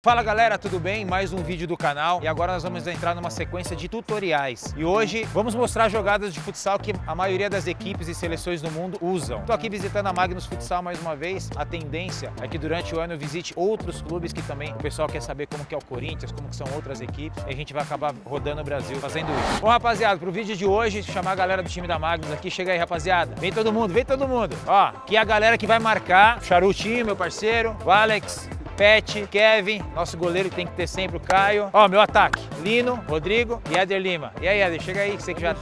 Fala galera, tudo bem? Mais um vídeo do canal e agora nós vamos entrar numa sequência de tutoriais. E hoje vamos mostrar jogadas de futsal que a maioria das equipes e seleções do mundo usam. Estou aqui visitando a Magnus Futsal mais uma vez. A tendência é que durante o ano eu visite outros clubes que também o pessoal quer saber como que é o Corinthians, como que são outras equipes. E a gente vai acabar rodando o Brasil fazendo isso. Bom rapaziada, pro vídeo de hoje, chamar a galera do time da Magnus aqui. Chega aí rapaziada, vem todo mundo, vem todo mundo. Ó, aqui é a galera que vai marcar. Charutinho, meu parceiro, o Alex, Pet, Kevin, nosso goleiro tem que ter sempre o Caio. Ó, meu ataque, Lino, Rodrigo e Eder Lima. E aí, Eder, chega aí, que você que já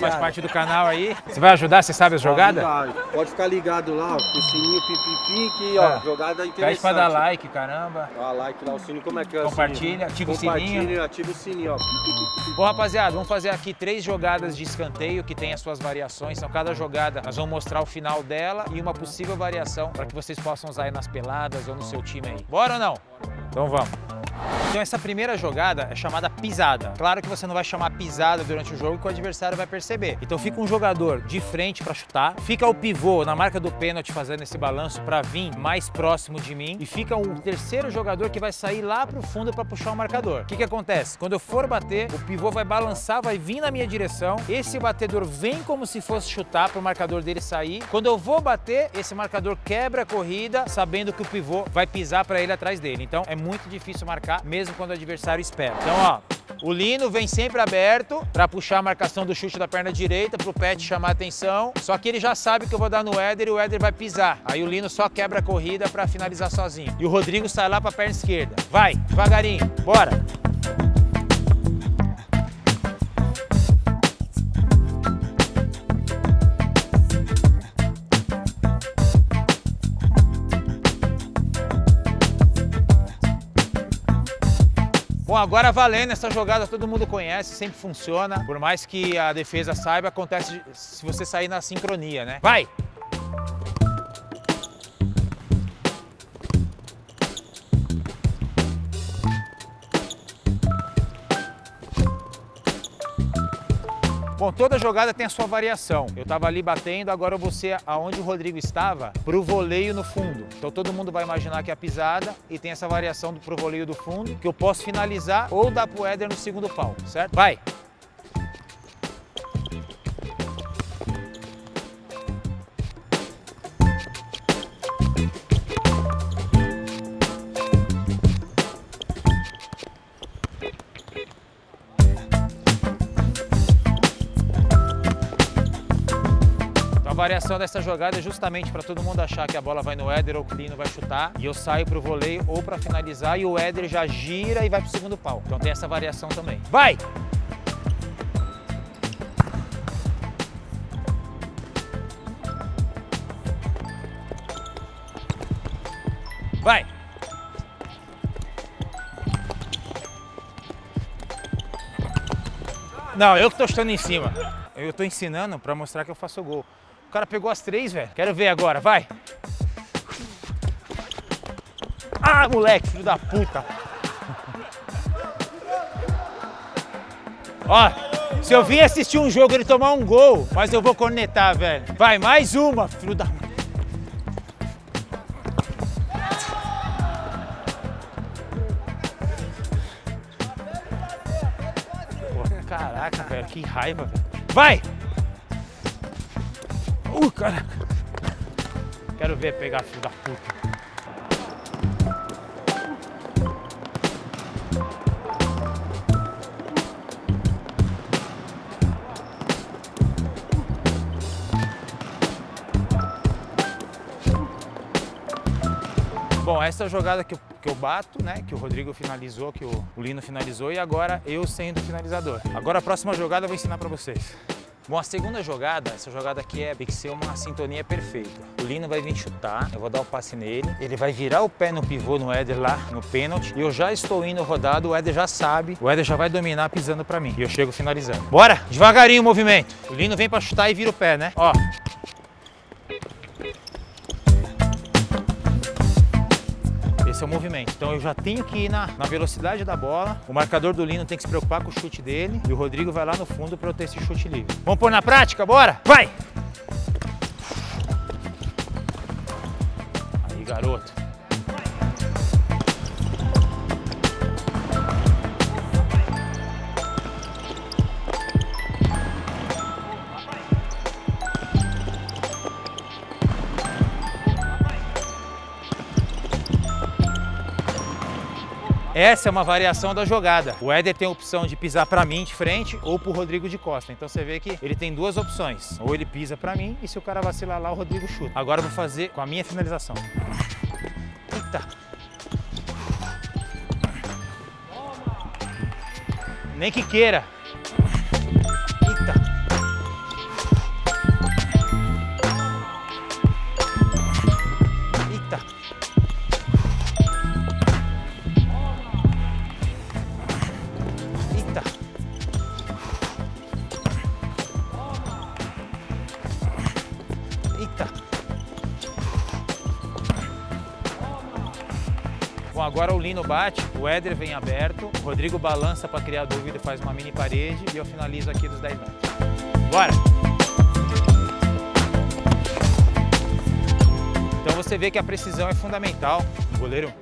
faz parte do canal aí. Você vai ajudar, você sabe as jogadas? Pode ficar ligado lá, ó, o sininho pipipi, que ó, jogada interessante. Pede pra dar like, caramba. Ó, like lá, o sininho, como é que é? Compartilha, ativa o sininho. Ativa o sininho, ó. Bom, rapaziada, vamos fazer aqui 3 jogadas de escanteio que tem as suas variações. Então, cada jogada, nós vamos mostrar o final dela e uma possível variação para que vocês possam usar aí nas peladas ou no seu time aí. Bora ou não? Então vamos. Então essa primeira jogada é chamada pisada. Claro que você não vai chamar pisada durante o jogo que o adversário vai perceber. Então fica um jogador de frente para chutar, fica o pivô na marca do pênalti fazendo esse balanço para vir mais próximo de mim e fica um terceiro jogador que vai sair lá pro fundo para puxar o marcador. O que que acontece? Quando eu for bater, o pivô vai balançar, vai vir na minha direção. Esse batedor vem como se fosse chutar pro marcador dele sair. Quando eu vou bater, esse marcador quebra a corrida, sabendo que o pivô vai pisar para ele atrás dele. Então é muito difícil marcar, mesmo quando o adversário espera. Então, ó, o Lino vem sempre aberto para puxar a marcação do chute da perna direita pro Pet chamar atenção. Só que ele já sabe que eu vou dar no Éder e o Éder vai pisar. Aí o Lino só quebra a corrida para finalizar sozinho. E o Rodrigo sai lá pra perna esquerda. Vai, devagarinho, bora! Bom, agora valendo, essa jogada todo mundo conhece, sempre funciona. Por mais que a defesa saiba, acontece se você sair na sincronia, né? Vai! Bom, toda jogada tem a sua variação. Eu tava ali batendo, agora eu vou ser aonde o Rodrigo estava, pro voleio no fundo. Então todo mundo vai imaginar que é a pisada e tem essa variação pro voleio do fundo, que eu posso finalizar ou dar pro Éder no segundo pau, certo? Vai! A variação dessa jogada é justamente para todo mundo achar que a bola vai no Éder ou que o Lino vai chutar e eu saio pro voleio ou para finalizar e o Éder já gira e vai pro segundo pau. Então tem essa variação também. Vai! Vai! Não, eu que tô chutando em cima. Eu tô ensinando para mostrar que eu faço gol. O cara pegou as 3, velho. Quero ver agora, vai. Ah, moleque, filho da puta. Ó, se eu vim assistir um jogo e ele tomar um gol, mas eu vou cornetar, velho. Vai, mais uma, filho da... Pô, caraca, velho, que raiva, velho. Vai! Caraca. Quero ver pegar filho da puta. Bom, essa jogada que eu bato, né? Que o Rodrigo finalizou, que o Lino finalizou e agora eu sendo finalizador. Agora a próxima jogada eu vou ensinar pra vocês. Bom, a segunda jogada, essa jogada aqui tem que ser uma sintonia perfeita. O Lino vai vir chutar, eu vou dar o passe nele, ele vai virar o pé no pivô, no Éder lá, no pênalti, e eu já estou indo rodado, o Éder já sabe, o Éder já vai dominar pisando pra mim, e eu chego finalizando. Bora! Devagarinho o movimento. O Lino vem pra chutar e vira o pé, né? Ó. Esse é o movimento. Então eu já tenho que ir na velocidade da bola. O marcador do Lino tem que se preocupar com o chute dele. E o Rodrigo vai lá no fundo para eu ter esse chute livre. Vamos pôr na prática? Bora! Vai! Aí, garoto. Essa é uma variação da jogada. O Eder tem a opção de pisar para mim de frente ou para o Rodrigo de costa. Então você vê que ele tem duas opções. Ou ele pisa para mim e se o cara vacilar lá, o Rodrigo chuta. Agora eu vou fazer com a minha finalização. Eita! Nem que queira. Eita! Eita! Eita! Eita! Bom, agora o Lino bate, o Eder vem aberto, o Rodrigo balança para criar dúvida, faz uma mini parede e eu finalizo aqui dos 10 metros. Bora! Então você vê que a precisão é fundamental. O goleiro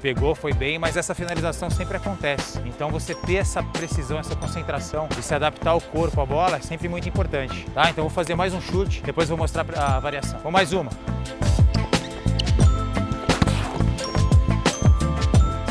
pegou, foi bem, mas essa finalização sempre acontece. Então você ter essa precisão, essa concentração de se adaptar o corpo à bola é sempre muito importante. Tá? Então vou fazer mais um chute, depois vou mostrar a variação. Vou mais uma.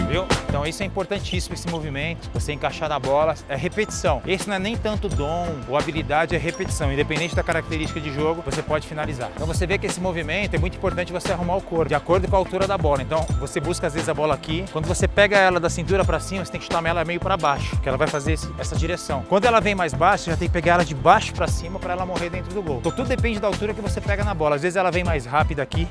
Viu? Então isso é importantíssimo, esse movimento, você encaixar na bola, é repetição. Esse não é nem tanto dom ou habilidade, é repetição. Independente da característica de jogo, você pode finalizar. Então você vê que esse movimento é muito importante você arrumar o corpo, de acordo com a altura da bola. Então você busca às vezes a bola aqui, quando você pega ela da cintura para cima, você tem que chutar ela meio para baixo, porque ela vai fazer essa direção. Quando ela vem mais baixo, você já tem que pegar ela de baixo para cima para ela morrer dentro do gol. Então tudo depende da altura que você pega na bola. Às vezes ela vem mais rápida aqui,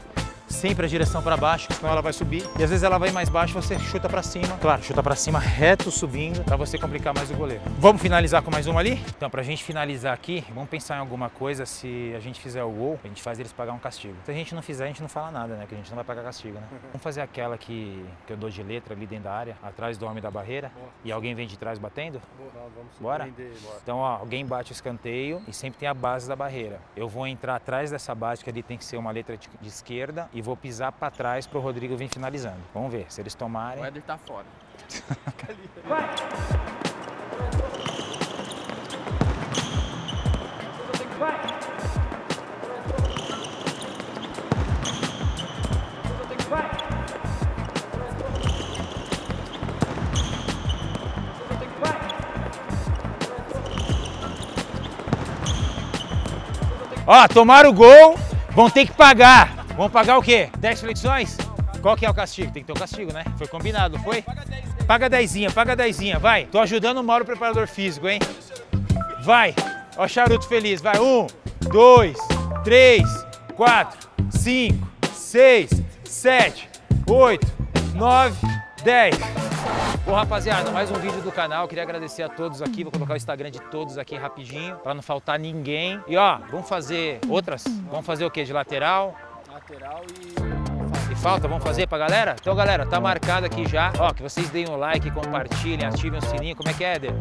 sempre a direção para baixo, senão ela vai subir. E às vezes ela vai mais baixo, você chuta para cima. Claro, chuta para cima reto subindo, para você complicar mais o goleiro. Vamos finalizar com mais uma ali? Então, pra gente finalizar aqui, vamos pensar em alguma coisa. Se a gente fizer o gol, a gente faz eles pagar um castigo. Se a gente não fizer, a gente não fala nada, né? Que a gente não vai pagar castigo, né? Vamos fazer aquela que eu dou de letra ali dentro da área, atrás do homem da barreira. Boa. E alguém vem de trás batendo? Boa. Bora? Bora. Então, ó, alguém bate o escanteio e sempre tem a base da barreira. Eu vou entrar atrás dessa base, que ali tem que ser uma letra de esquerda, e vou pisar para trás pro Rodrigo vir finalizando. Vamos ver, se eles tomarem... O Eder tá fora. Vai! Vai! Ó, tomaram o gol, vão ter que pagar. Vão pagar o quê? 10 flexões? Qual que é o castigo? Tem que ter um castigo, né? Foi combinado, não foi? Paga dezinha, vai. Tô ajudando o Mauro, preparador físico, hein? Vai. Ó, charuto feliz, vai. 1, 2, 3, 4, 5, 6, 7, 8, 9, 10. Bom, rapaziada, mais um vídeo do canal. Queria agradecer a todos aqui. Vou colocar o Instagram de todos aqui rapidinho, pra não faltar ninguém. E ó, vamos fazer outras? Vamos fazer o quê? De lateral? Lateral e falta, vamos fazer pra galera? Então, galera, tá marcado aqui já. Ó, que vocês deem um like, compartilhem, ativem o sininho. Como é que é, Eder?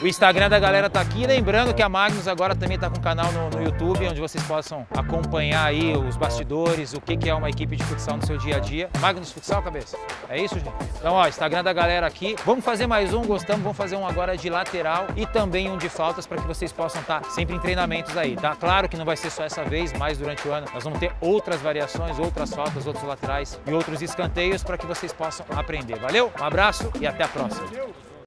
O Instagram da galera tá aqui. Lembrando que a Magnus agora também tá com um canal no YouTube, onde vocês possam acompanhar aí os bastidores, o que é uma equipe de futsal no seu dia a dia. Magnus Futsal, cabeça? É isso, gente? Então, ó, Instagram da galera aqui. Vamos fazer mais um, gostamos. Vamos fazer um agora de lateral e também um de faltas para que vocês possam estar sempre em treinamentos aí, tá? Claro que não vai ser só essa vez, mas durante o ano nós vamos ter outras variações, outras faltas, outros laterais e outros escanteios para que vocês possam aprender. Valeu? Um abraço e até a próxima.